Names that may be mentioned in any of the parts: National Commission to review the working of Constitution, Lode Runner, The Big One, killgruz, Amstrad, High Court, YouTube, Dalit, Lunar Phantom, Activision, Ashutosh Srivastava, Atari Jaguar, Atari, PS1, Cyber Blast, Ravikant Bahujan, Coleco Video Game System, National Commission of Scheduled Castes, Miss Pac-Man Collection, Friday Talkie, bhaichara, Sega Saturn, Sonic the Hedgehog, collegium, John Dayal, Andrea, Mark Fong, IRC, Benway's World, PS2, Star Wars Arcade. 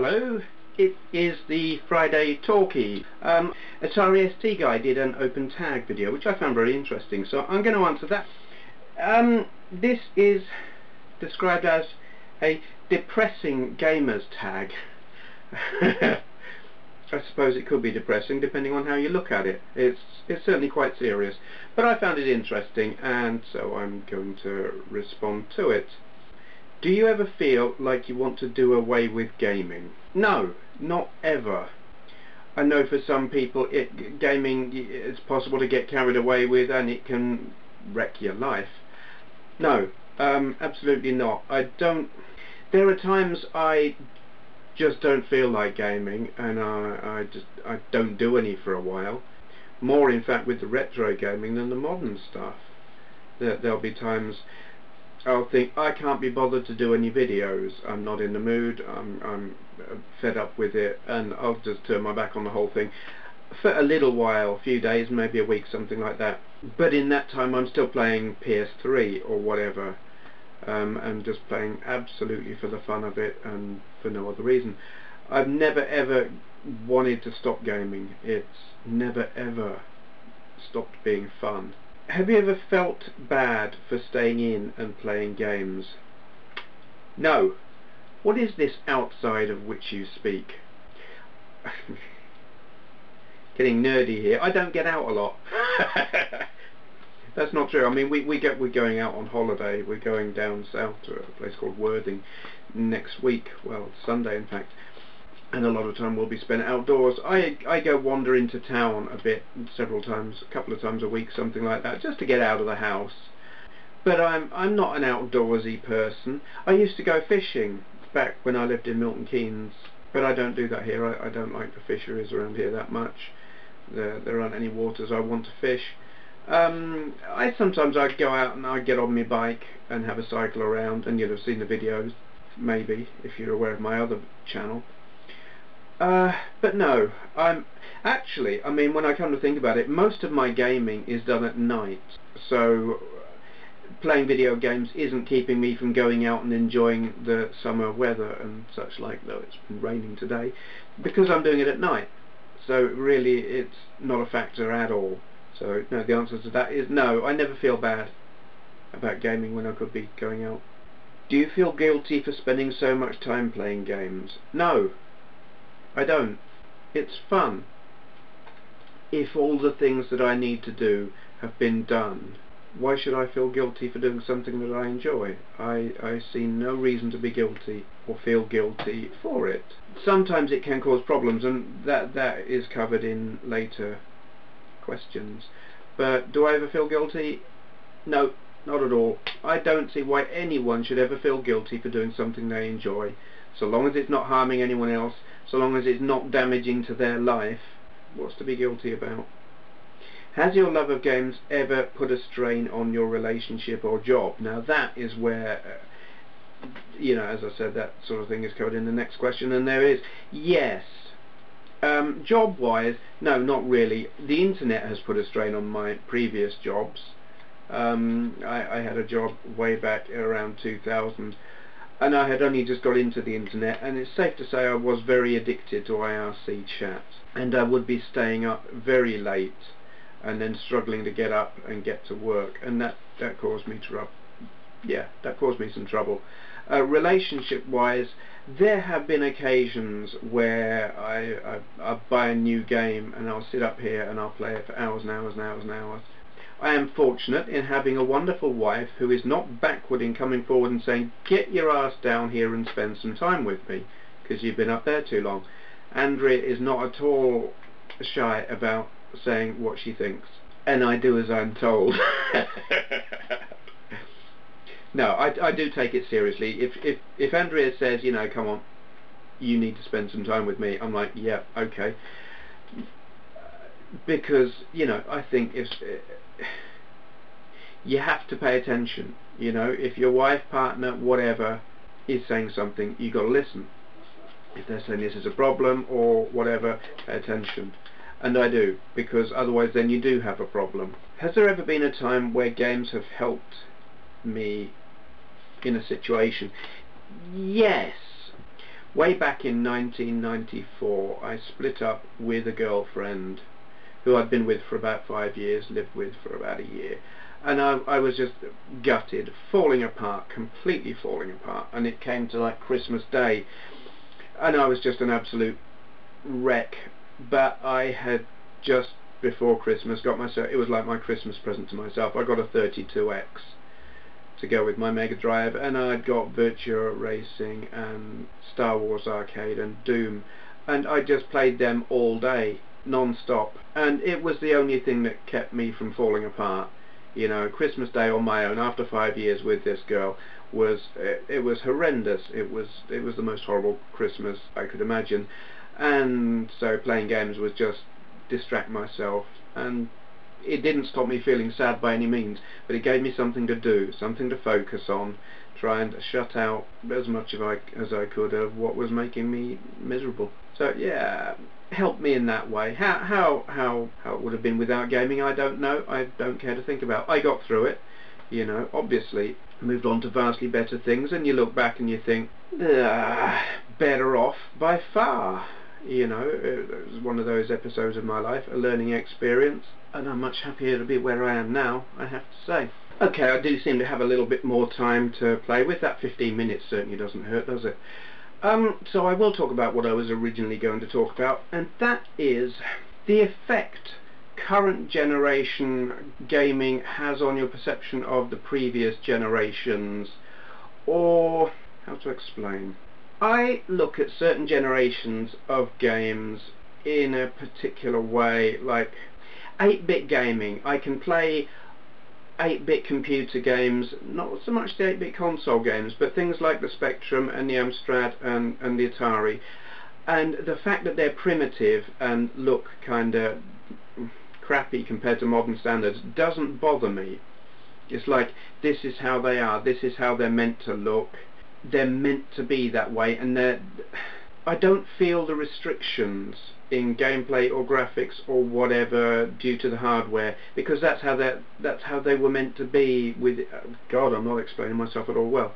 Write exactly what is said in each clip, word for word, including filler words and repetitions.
Hello, it is the Friday Talkie. Um, Atari S T guy did an open tag video which I found very interesting, so I'm going to answer that. Um, this is described as a depressing gamers tag. I suppose it could be depressing depending on how you look at it. It's, it's certainly quite serious, but I found it interesting and so I'm going to respond to it. Do you ever feel like you want to do away with gaming? No, not ever. I know for some people it, gaming is possible to get carried away with and it can wreck your life. No, um, absolutely not. I don't... There are times I just don't feel like gaming and I, I just I don't do any for a while. More in fact with the retro gaming than the modern stuff. There, there'll be times I'll think, I can't be bothered to do any videos, I'm not in the mood, I'm, I'm fed up with it, and I'll just turn my back on the whole thing for a little while, a few days, maybe a week, something like that. But in that time I'm still playing P S three or whatever, um, and just playing absolutely for the fun of it and for no other reason. I've never ever wanted to stop gaming, it's never ever stopped being fun. Have you ever felt bad for staying in and playing games? No. What is this outside of which you speak? Getting nerdy here. I don't get out a lot. That's not true. I mean, we, we get, we're going out on holiday. We're going down south to a place called Worthing next week. Well, Sunday in fact. And a lot of time will be spent outdoors. I, I go wander into town a bit, several times, a couple of times a week, something like that, just to get out of the house. But I'm, I'm not an outdoorsy person. I used to go fishing back when I lived in Milton Keynes, but I don't do that here. I, I don't like the fisheries around here that much. There, there aren't any waters I want to fish. Um, I sometimes I go out and I get on my bike and have a cycle around, and you'll have seen the videos, maybe, if you're aware of my other channel. Uh, but no, I'm actually, I mean, when I come to think about it, most of my gaming is done at night, so playing video games isn't keeping me from going out and enjoying the summer weather and such like, though it's been raining today, because I'm doing it at night, so really it's not a factor at all. So no, the answer to that is no, I never feel bad about gaming when I could be going out. Do you feel guilty for spending so much time playing games? No. I don't. It's fun. If all the things that I need to do have been done, why should I feel guilty for doing something that I enjoy? I, I see no reason to be guilty or feel guilty for it. Sometimes it can cause problems, and that that is covered in later questions. But do I ever feel guilty? No, not at all. I don't see why anyone should ever feel guilty for doing something they enjoy, so long as it's not harming anyone else. So long as it's not damaging to their life, what's to be guilty about? Has your love of games ever put a strain on your relationship or job? Now that is where, uh, you know, as I said, that sort of thing is covered in the next question, and there is, yes. Um, job-wise, no, not really. The internet has put a strain on my previous jobs. Um, I, I had a job way back around two thousand. And I had only just got into the internet, and it's safe to say I was very addicted to I R C chat, and I would be staying up very late and then struggling to get up and get to work, and that, that caused me trouble. Yeah, that caused me some trouble. Uh, relationship wise, there have been occasions where I, I, I buy a new game and I'll sit up here and I'll play it for hours and hours and hours and hours. I am fortunate in having a wonderful wife who is not backward in coming forward and saying, get your ass down here and spend some time with me, because you've been up there too long. Andrea is not at all shy about saying what she thinks, and I do as I'm told. No, I, I do take it seriously. If, if, if Andrea says, you know, come on, you need to spend some time with me, I'm like, yeah, okay. Because, you know, I think if... you have to pay attention, you know, if your wife, partner, whatever is saying something, you got to listen. If they're saying this is a problem or whatever, pay attention. And I do, because otherwise then you do have a problem. Has there ever been a time where games have helped me in a situation? Yes. Way back in nineteen ninety-four, I split up with a girlfriend who I'd been with for about five years, lived with for about a year. And I, I was just gutted, falling apart, completely falling apart. And it came to like Christmas Day. And I was just an absolute wreck. But I had just before Christmas got myself, it was like my Christmas present to myself, I got a thirty-two X to go with my Mega Drive, and I'd got Virtua Racing and Star Wars Arcade and Doom, and I just played them all day, non-stop, and it was the only thing that kept me from falling apart. You know, Christmas Day on my own after five years with this girl was, it, it was horrendous. It was, it was the most horrible Christmas I could imagine, and so playing games was just distract myself, and it didn't stop me feeling sad by any means, but it gave me something to do, something to focus on, try and shut out as much of I, as I could of what was making me miserable. So yeah, helped me in that way. How, how, how, how it would have been without gaming, I don't know. I don't care to think about. I got through it, you know, obviously moved on to vastly better things, and you look back and you think, better off by far. You know, it was one of those episodes of my life, a learning experience, and I'm much happier to be where I am now, I have to say. Okay, I do seem to have a little bit more time to play with. That fifteen minutes certainly doesn't hurt, does it? Um, so I will talk about what I was originally going to talk about, and that is the effect current generation gaming has on your perception of the previous generations, or how to explain. I look at certain generations of games in a particular way, like eight-bit gaming. I can play eight-bit computer games, not so much the eight-bit console games, but things like the Spectrum and the Amstrad and, and the Atari. And the fact that they're primitive and look kind of crappy compared to modern standards doesn't bother me. It's like, this is how they are, this is how they're meant to look. They're meant to be that way, and they're, I don't feel the restrictions in gameplay or graphics or whatever due to the hardware, because that's how that that's how they were meant to be. With God, I'm not explaining myself at all well.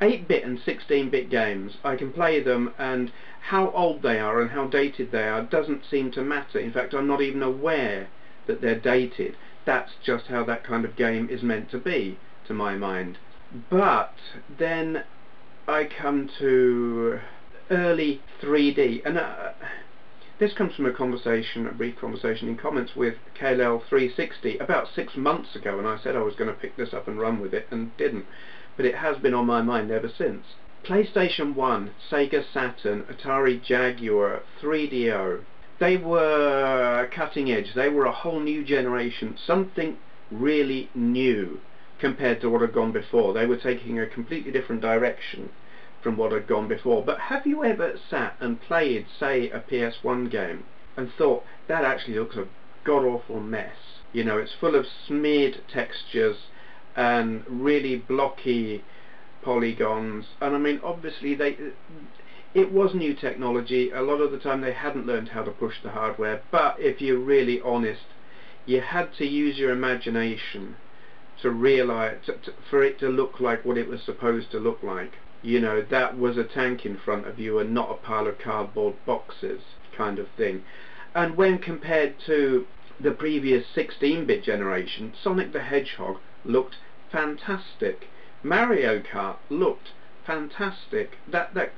eight-bit and sixteen-bit games, I can play them, and how old they are and how dated they are doesn't seem to matter. In fact, I'm not even aware that they're dated. That's just how that kind of game is meant to be, to my mind. But then I come to early three D, and uh, this comes from a conversation, a brief conversation in comments with K L L three sixty about six months ago, and I said I was going to pick this up and run with it, and didn't. But it has been on my mind ever since. PlayStation one, Sega Saturn, Atari Jaguar, three D O, they were cutting edge, they were a whole new generation, something really new compared to what had gone before. They were taking a completely different direction from what had gone before. But have you ever sat and played, say, a P S one game and thought, that actually looks a god-awful mess? You know, it's full of smeared textures and really blocky polygons, and I mean, obviously, they, it was new technology. A lot of the time they hadn't learned how to push the hardware, but if you're really honest, you had to use your imagination to realise, to, to, for it to look like what it was supposed to look like. You know, that was a tank in front of you and not a pile of cardboard boxes kind of thing. And when compared to the previous sixteen-bit generation, Sonic the Hedgehog looked fantastic. Mario Kart looked fantastic. That, that,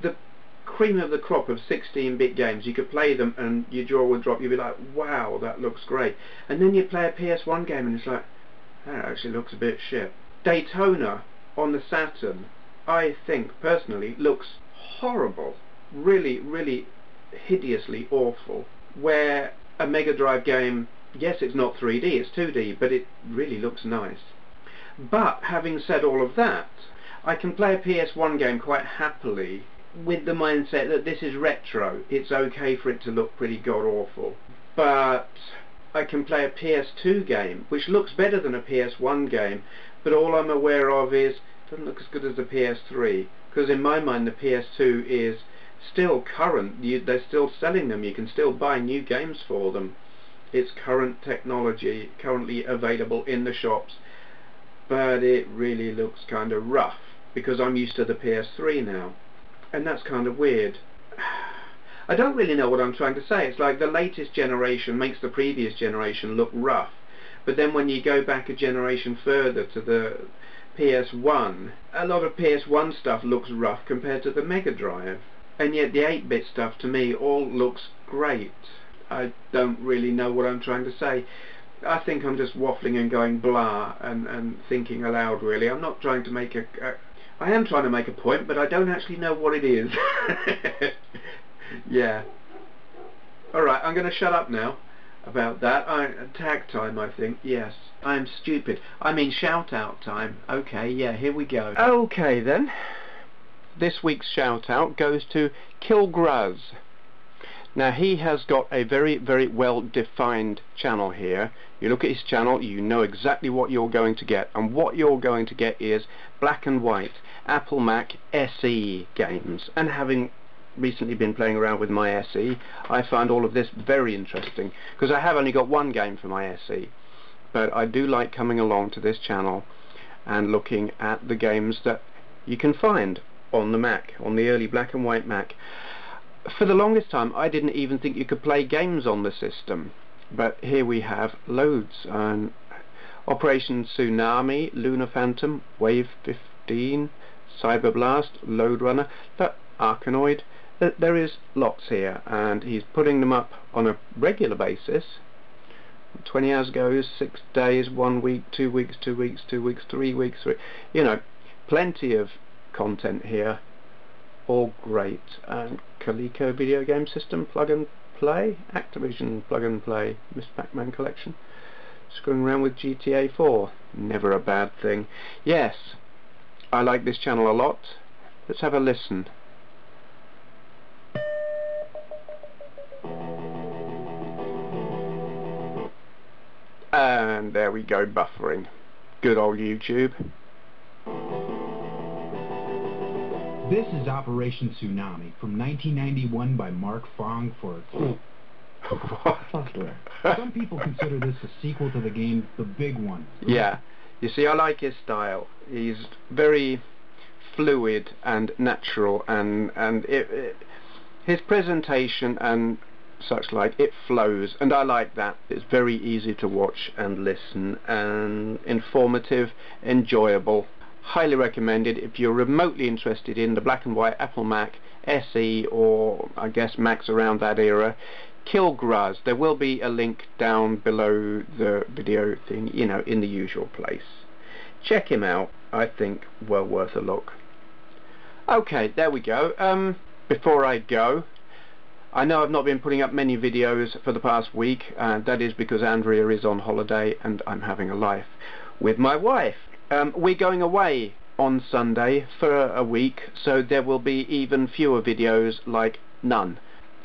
the cream of the crop of sixteen-bit games, you could play them and your jaw would drop, you'd be like, wow, that looks great. And then you play a P S one game and it's like, that actually looks a bit shit. Daytona on the Saturn, I think personally looks horrible, really, really hideously awful, where a Mega Drive game, yes, it's not three D, it's two D, but it really looks nice. But having said all of that, I can play a P S one game quite happily with the mindset that this is retro, it's okay for it to look pretty god awful. But I can play a P S two game which looks better than a P S one game, but all I'm aware of is it doesn't look as good as the P S three, because in my mind the P S two is still current. You, they're still selling them, you can still buy new games for them. It's current technology currently available in the shops, but it really looks kind of rough because I'm used to the P S three now. and that's kind of weird. I don't really know what I'm trying to say. It's like the latest generation makes the previous generation look rough, but then when you go back a generation further to the P S one, a lot of P S one stuff looks rough compared to the Mega Drive, and yet the eight bit stuff to me all looks great. I don't really know what I'm trying to say. I think I'm just waffling and going blah and, and thinking aloud, really. I'm not trying to make a... a I am trying to make a point, but I don't actually know what it is. Yeah. Alright, I'm going to shut up now about that. I, tag time, I think. Yes. I'm stupid. I mean, shout-out time. Okay, yeah, here we go. Okay, then. This week's shout-out goes to killgruz. Now, he has got a very, very well-defined channel here. You look at his channel, you know exactly what you're going to get. And what you're going to get is black and white Apple Mac S E games. And having recently been playing around with my S E, I find all of this very interesting. Because I have only got one game for my S E. But I do like coming along to this channel and looking at the games that you can find on the Mac, on the early black and white Mac. For the longest time I didn't even think you could play games on the system, but here we have loads. Um, Operation Tsunami, Lunar Phantom, Wave fifteen, Cyber Blast, Lode Runner, the Arcanoid. There is lots here, and he's putting them up on a regular basis. twenty hours goes, six days, one week, two weeks, two weeks, two weeks, three weeks, three, you know, plenty of content here. All great. And Coleco Video Game System, Plug and Play, Activision Plug and Play, Miss Pac-Man Collection, screwing around with G T A four, never a bad thing. Yes, I like this channel a lot. Let's have a listen. And there we go, buffering. Good old YouTube. This is Operation Tsunami from nineteen ninety-one by Mark Fong for software. Some people consider this a sequel to the game The Big One. Yeah, you see, I like his style. He's very fluid and natural, and and it, it, his presentation and such like, it flows, and I like that. It's very easy to watch and listen, and informative, enjoyable. Highly recommended if you're remotely interested in the black and white Apple Mac S E, or I guess Macs around that era. Killgruz. There will be a link down below the video thing, you know, in the usual place. Check him out. I think well worth a look. Okay, there we go. Um, before I go, I know I've not been putting up many videos for the past week, and that is because Andrea is on holiday and I'm having a life with my wife. Um, we're going away on Sunday for a week, so there will be even fewer videos, like none.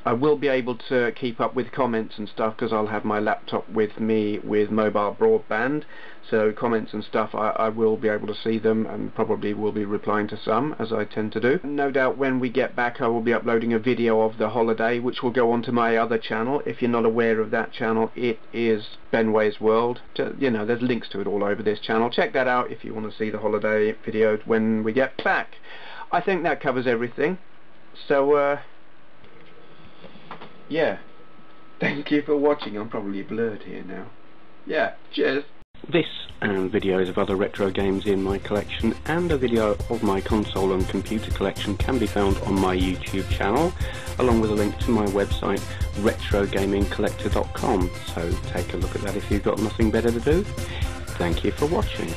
I will be able to keep up with comments and stuff because I'll have my laptop with me with mobile broadband, so comments and stuff I, I will be able to see them, and probably will be replying to some, as I tend to do. No doubt when we get back I will be uploading a video of the holiday, which will go onto my other channel. If you're not aware of that channel, it is Benway's World. You know, there's links to it all over this channel. Check that out if you want to see the holiday video when we get back. I think that covers everything. So, uh... yeah, thank you for watching. I'm probably blurred here now. Yeah, cheers. This and videos of other retro games in my collection and a video of my console and computer collection can be found on my YouTube channel, along with a link to my website retro gaming collector dot com, so take a look at that if you've got nothing better to do. Thank you for watching.